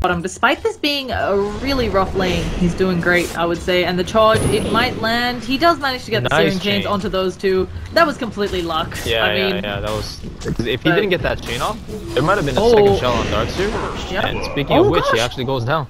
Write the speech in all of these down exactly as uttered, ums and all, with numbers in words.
bottom. Despite this being a really rough lane, he's doing great, I would say. And the charge, it might land. He does manage to get nice the Searing Chains onto those two. That was completely luck. Yeah, I yeah, mean, yeah, that was... If he but... didn't get that chain off, there might have been a oh. second shell on Dark Seer. Yeah. And speaking oh, of which, gosh. he actually goes down.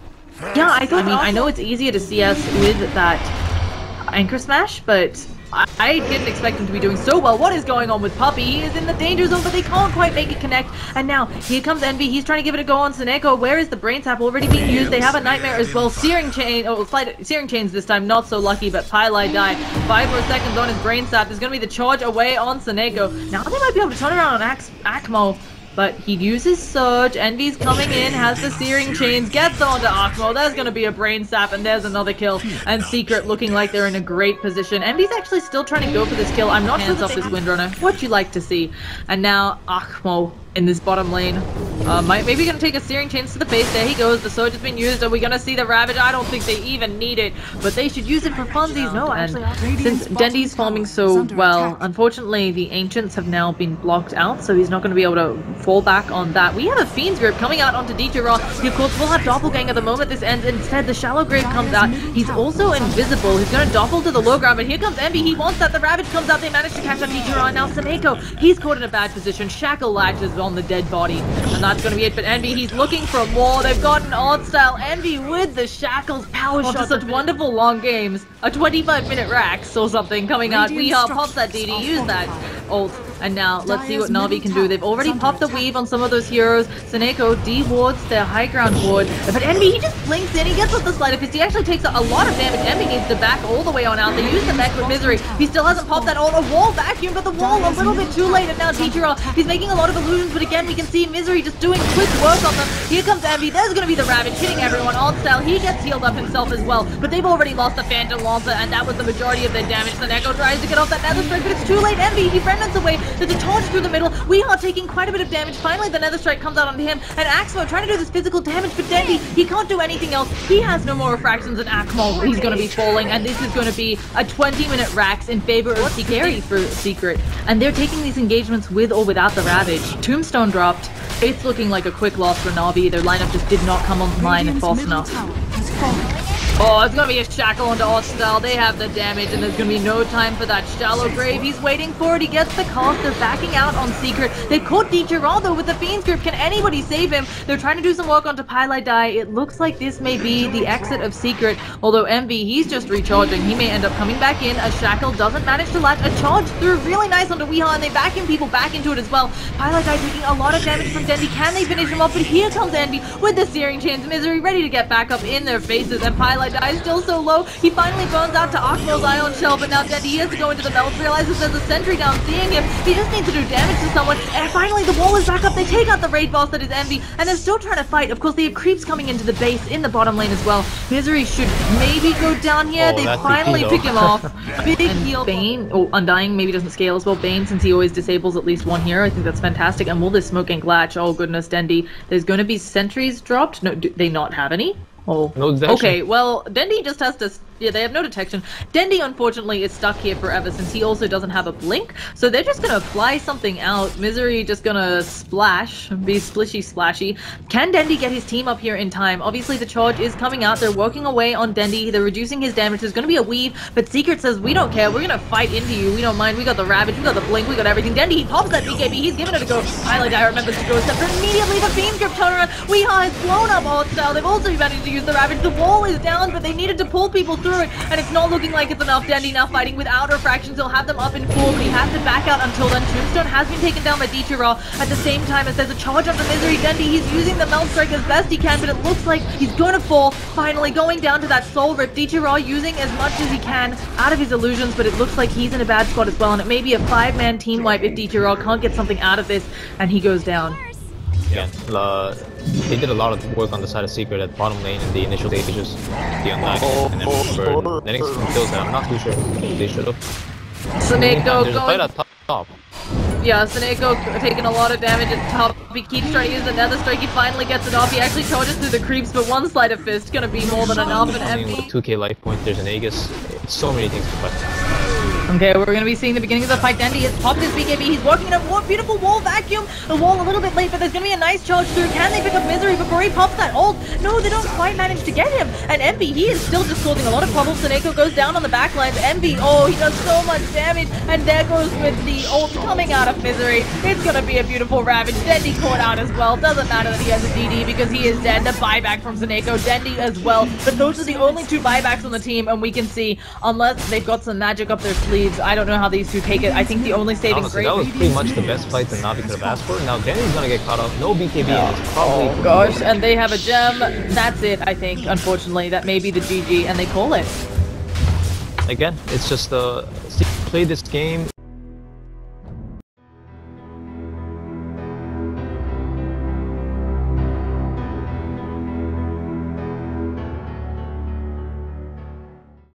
Yeah, I, I mean, I know it's easier to C S with that Anchor Smash, but... I didn't expect him to be doing so well. What is going on with Puppey? He is in the danger zone, but they can't quite make it connect. And now, here comes Envy. He's trying to give it a go on Seneko. Where is the Brain Tap already being used? They have a Nightmare as well. Searing Chain, oh, slight, Searing Chains this time, not so lucky, but Pai Dai. Five more seconds on his Brain Tap. There's going to be the charge away on Seneko. Now they might be able to turn around on Ax Axmo. But he uses Surge, Envy's coming in, has the Searing Chains, gets onto Axmo, there's going to be a Brain Sap, and there's another kill, and Secret looking like they're in a great position. Envy's actually still trying to go for this kill. I'm not hands off this Windrunner, what you like to see. And now Axmo in this bottom lane, uh, might, maybe going to take a Searing Chains to the face. There he goes, the Surge has been used, are we going to see the Ravage? I don't think they even need it, but they should use it for funsies. No, and since Dendi's farming so well, unfortunately the Ancients have now been blocked out, so he's not going to be able to fall back on that. We have a Fiend's Grip coming out onto D T Raw. He of course will have Doppelganger the moment this ends. Instead the Shallow Grave comes out. He's also invisible. He's going to Doppel to the low ground, but here comes Envy. He wants that. The Ravage comes out. They manage to catch up D T Raw. And now Seneko, he's caught in a bad position. Shackle latches on the dead body. And that's going to be it. But Envy, he's looking for more. They've got an odd style. Envy with the Shackles. Power oh, shot. Such wonderful long games. A twenty-five minute Rax or something coming out. Weehaw pops that D D. Use that ult. And now, let's see what Na'Vi can do. They've already popped the Weave on some of those heroes. Seneko de-wards their high ground ward. But Envy, he just blinks in. He gets up the slider because he actually takes a lot of damage. Envy needs to back all the way on out. They use the back with Misery. He still hasn't popped that on a wall vacuum, but the wall a little bit too late. And now D T Raw, he's making a lot of illusions. But again, we can see Misery just doing quick work on them. Here comes Envy. There's going to be the Ravage hitting everyone on style. He gets healed up himself as well. But they've already lost the Phantom Lancer, and that was the majority of their damage. Seneko tries to get off that Nether Strike, but it's too late. Envy, he remnants away. There's a torch through the middle. We are taking quite a bit of damage. Finally, the Nether Strike comes out on him. And Axmo trying to do this physical damage, but Dendi, he can't do anything else. He has no more refractions than Axmo. He's going to be falling. And this is going to be a twenty minute Rax in favor of Secret for Secret. And they're taking these engagements with or without the Ravage. Tombstone dropped. It's looking like a quick loss for Na'Vi. Their lineup just did not come online fast enough. Oh, it's going to be a Shackle onto Austal. They have the damage, and there's going to be no time for that Shallow Grave. He's waiting for it. He gets the cast. They're backing out on Secret. They caught D T Raw, though, with the Fiend's Grip. Can anybody save him? They're trying to do some work onto Pai Dai. It looks like this may be the exit of Secret, although Envy, he's just recharging. He may end up coming back in. A Shackle doesn't manage to latch. A charge through really nice onto Weehaw, and they backing people back into it as well. Pai Dai taking a lot of damage from Dendi. Can they finish him off? But here comes Envy with the Searing Chains. Misery ready to get back up in their faces, and Pai Dai Dai's still so low. He finally burns out to Axmo's Ion Shell, but now Dendi has to go into the belt, realizes there's a sentry down seeing him. He just needs to do damage to someone, and finally the wall is back up. They take out the raid boss that is Envy, and they're still trying to fight. Of course, they have creeps coming into the base in the bottom lane as well. Misery should maybe go down here. Oh, they finally pick him off. Big and heal. Bane, oh, Undying maybe doesn't scale as well. Bane, since he always disables at least one hero, I think that's fantastic. And will this smoke and latch? Oh, goodness, Dendi. There's going to be sentries dropped. No, do they not have any? Oh, no detection. Okay, well, Dendi just has to... Yeah, they have no detection. Dendi, unfortunately, is stuck here forever since he also doesn't have a blink. So they're just going to fly something out. Misery just going to splash, be splishy-splashy. Can Dendi get his team up here in time? Obviously, the charge is coming out. They're working away on Dendi. They're reducing his damage. There's going to be a weave, but Secret says, we don't care. We're going to fight into you. We don't mind. We got the Ravage. We got the blink. We got everything. Dendi, he pops that B K B. He's giving it a go. Pai Dai remembers to go a step, but immediately the Fiend's Grip turnaround. Weehaw has blown up all style. They've also managed to use the Ravage. The wall is down, but they needed to pull people through. It, and it's not looking like it's enough. Dendi now fighting without refractions. He'll have them up in full, but he has to back out until then. Tombstone has been taken down by D T Raw at the same time as there's a charge on the Misery. Dendi, he's using the Melt Strike as best he can, but it looks like he's going to fall. Finally going down to that Soul Rift. D T Raw using as much as he can out of his illusions, but it looks like he's in a bad spot as well, and it may be a five man team wipe if D T Raw can't get something out of this, and he goes down. Yeah, uh, they did a lot of work on the side of Secret at bottom lane in the initial stages. The unlock and then for the next kills. I'm not too sure they should have. Seneko there's a fight at top, top. Yeah, Seneko taking a lot of damage at top. He keeps trying to use the Nether Strike. He finally gets it off. He actually charges through the creeps, but one sleight of fist gonna be more than enough. And I mean, with two K life points, there's an Aegis. So many things to fight. Okay, we're gonna be seeing the beginning of the fight. Dendi has popped his B K B. He's walking in a beautiful wall vacuum. The wall a little bit late, but there's gonna be a nice charge through. Can they pick up Misery before he pops that ult? No, they don't quite manage to get him. And Envy, he is still just causing a lot of trouble. Seneko goes down on the back lines. Envy, oh, he does so much damage. And there goes with the ult coming out of Misery. It's gonna be a beautiful ravage. Dendi caught out as well. Doesn't matter that he has a D D because he is dead. The buyback from Seneko. Dendi as well. But those are the only two buybacks on the team, and we can see, unless they've got some magic up their sleeve, I don't know how these two take it. I think the only saving Honestly, grace... that was pretty much the best fight that Na'Vi could have asked for. Now, Dendi's gonna get caught off. No B K B. Yeah. It's probably... Oh, gosh. And they have a gem. That's it, I think, unfortunately. That may be the G G, and they call it. Again, it's just... Uh, play this game